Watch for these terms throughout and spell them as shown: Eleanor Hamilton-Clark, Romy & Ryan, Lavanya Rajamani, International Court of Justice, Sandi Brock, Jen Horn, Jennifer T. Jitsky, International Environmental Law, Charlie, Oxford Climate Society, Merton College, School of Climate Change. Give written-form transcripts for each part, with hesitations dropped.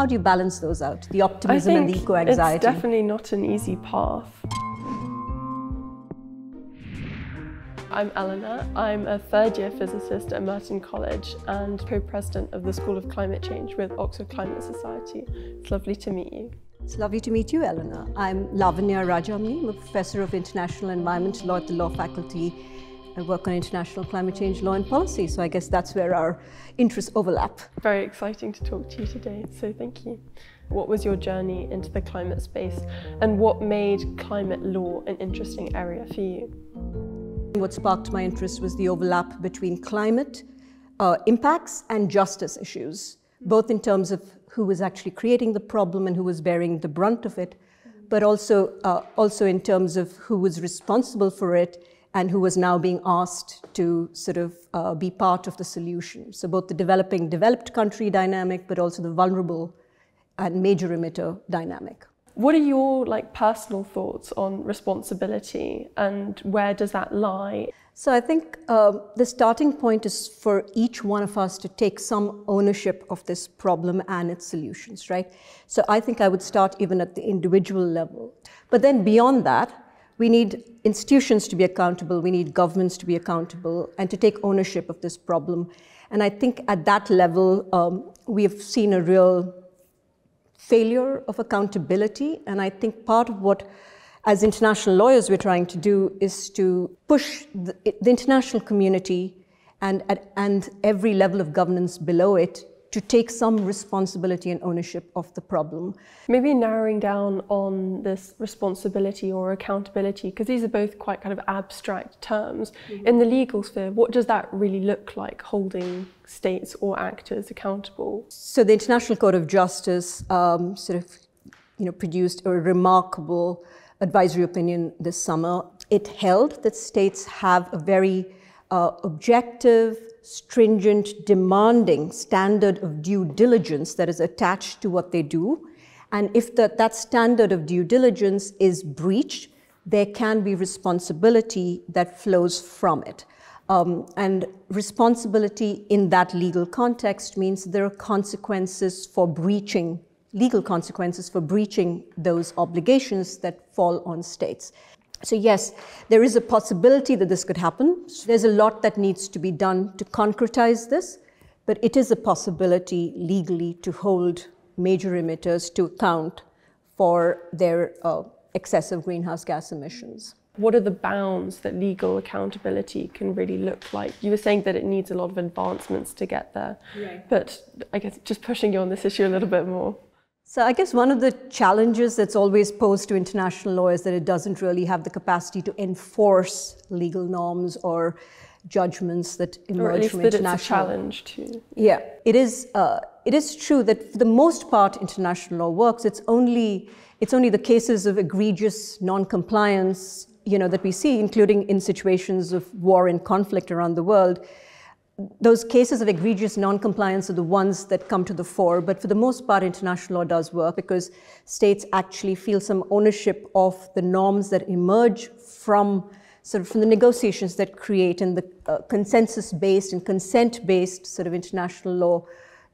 How do you balance those out, the optimism and the eco-anxiety? It's definitely not an easy path. I'm Eleanor. I'm a third-year physicist at Merton College and co-president of the School of Climate Change with Oxford Climate Society. It's lovely to meet you. It's lovely to meet you, Eleanor. I'm Lavanya Rajamani. I'm a professor of international environmental law at the law faculty. I work on international climate change law and policy, so I guess that's where our interests overlap. Very exciting to talk to you today, so thank you. What was your journey into the climate space, and what made climate law an interesting area for you? What sparked my interest was the overlap between climate impacts and justice issues, both in terms of who was actually creating the problem and who was bearing the brunt of it, but also in terms of who was responsible for it and who was now being asked to sort of be part of the solution. So both the developed country dynamic, but also the vulnerable and major emitter dynamic. What are your personal thoughts on responsibility, and where does that lie? So I think the starting point is for each one of us to take some ownership of this problem and its solutions, right? So I think I would start even at the individual level. But then beyond that, we need institutions to be accountable, we need governments to be accountable and to take ownership of this problem. And I think at that level, we have seen a real failure of accountability, and I think part of what, as international lawyers, we're trying to do is to push the international community and every level of governance below it to take some responsibility and ownership of the problem. Maybe narrowing down on this responsibility or accountability, because these are both quite kind of abstract terms. Mm-hmm. In the legal sphere, what does that really look like, holding states or actors accountable? So the International Court of Justice produced a remarkable advisory opinion this summer. It held that states have a very objective, stringent, demanding standard of due diligence that is attached to what they do. And if that standard of due diligence is breached, there can be responsibility that flows from it. And responsibility in that legal context means there are legal consequences for breaching those obligations that fall on states. So yes, there is a possibility that this could happen. There's a lot that needs to be done to concretize this, but it is a possibility legally to hold major emitters to account for their excessive greenhouse gas emissions. What are the bounds that legal accountability can really look like? You were saying that it needs a lot of advancements to get there, right? But I guess just pushing you on this issue a little bit more. So I guess one of the challenges that's always posed to international law is that it doesn't really have the capacity to enforce legal norms or judgments that emerge from international law. Or at least that it's a challenge too. Yeah, it is true that for the most part international law works. It's only the cases of egregious non-compliance, that we see, including in situations of war and conflict around the world. Those cases of egregious non-compliance are the ones that come to the fore, but for the most part, international law does work because states actually feel some ownership of the norms that emerge from the negotiations that create and the consensus-based and consent-based sort of international law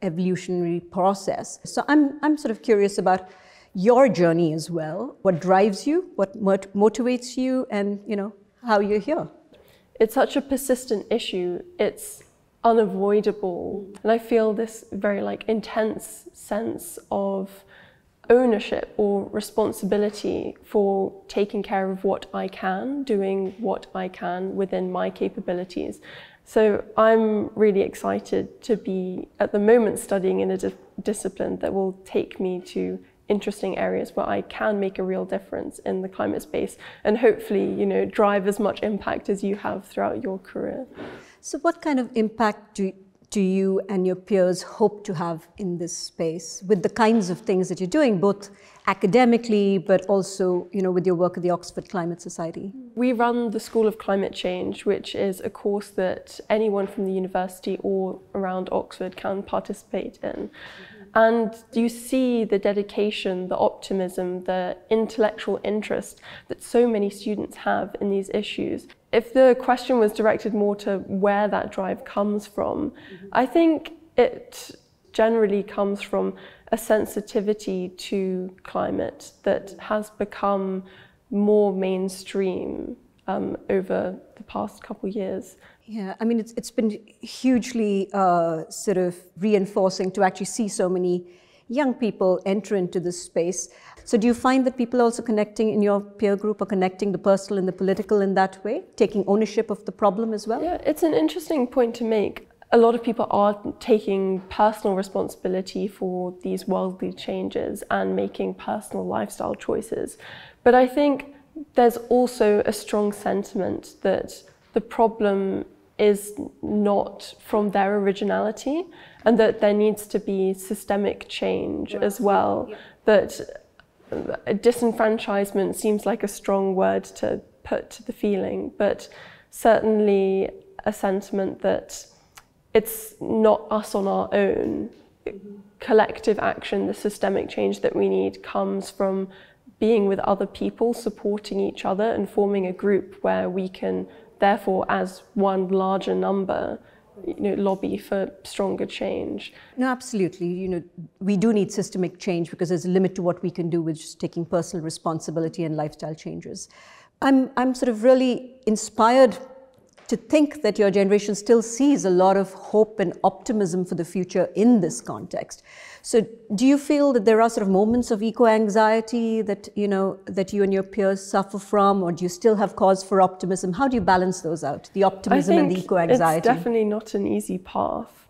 evolutionary process. So I'm sort of curious about your journey as well. What drives you? What motivates you? And how you're here. It's such a persistent issue. It's unavoidable, and I feel this very intense sense of ownership or responsibility for taking care of what I can, doing what I can within my capabilities. So I'm really excited to be at the moment studying in a discipline that will take me to interesting areas where I can make a real difference in the climate space, and hopefully, drive as much impact as you have throughout your career. So what kind of impact do you and your peers hope to have in this space with the kinds of things that you're doing, both academically, but also, with your work at the Oxford Climate Society? We run the School of Climate Change, which is a course that anyone from the university or around Oxford can participate in. And you see the dedication, the optimism, the intellectual interest that so many students have in these issues. If the question was directed more to where that drive comes from, I think it generally comes from a sensitivity to climate that has become more mainstream over the past couple of years. Yeah, I mean, it's been hugely sort of reinforcing to actually see so many young people enter into this space. So do you find that people are also connecting in your peer group or connecting the personal and the political in that way, taking ownership of the problem as well? Yeah, it's an interesting point to make. A lot of people are taking personal responsibility for these worldly changes and making personal lifestyle choices. But I think there's also a strong sentiment that the problem is not from their originality and that there needs to be systemic change as well. Yeah. That disenfranchisement seems like a strong word to put to the feeling, but certainly a sentiment that it's not us on our own. Collective action, the systemic change that we need, comes from being with other people, supporting each other and forming a group where we can therefore, as one larger number, lobby for stronger change. No, absolutely. We do need systemic change because there's a limit to what we can do with just taking personal responsibility and lifestyle changes. I'm sort of really inspired to think that your generation still sees a lot of hope and optimism for the future in this context. So do you feel that there are sort of moments of eco-anxiety that, that you and your peers suffer from, or do you still have cause for optimism? How do you balance those out, the optimism and the eco-anxiety? It's definitely not an easy path.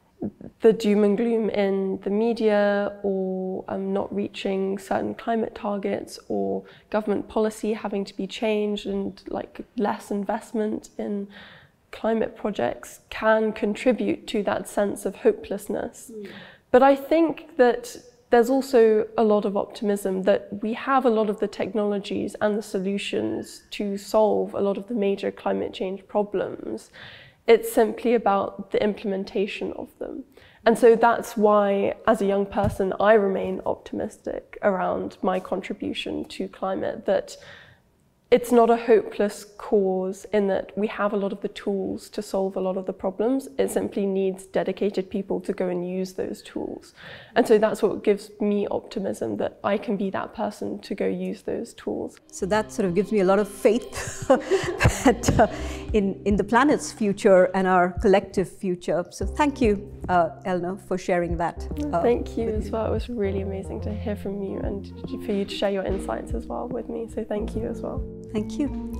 The doom and gloom in the media, or not reaching certain climate targets, or government policy having to be changed and less investment in climate projects can contribute to that sense of hopelessness. But I think that there's also a lot of optimism, that we have a lot of the technologies and the solutions to solve a lot of the major climate change problems. It's simply about the implementation of them. And so that's why, as a young person, I remain optimistic around my contribution to climate, that it's not a hopeless cause in that we have a lot of the tools to solve a lot of the problems. It simply needs dedicated people to go and use those tools. And so that's what gives me optimism, that I can be that person to go use those tools. So that sort of gives me a lot of faith that, in the planet's future and our collective future. So thank you, Elna, for sharing that. Thank you as well. It was really amazing to hear from you and for you to share your insights as well with me. So thank you as well. Thank you.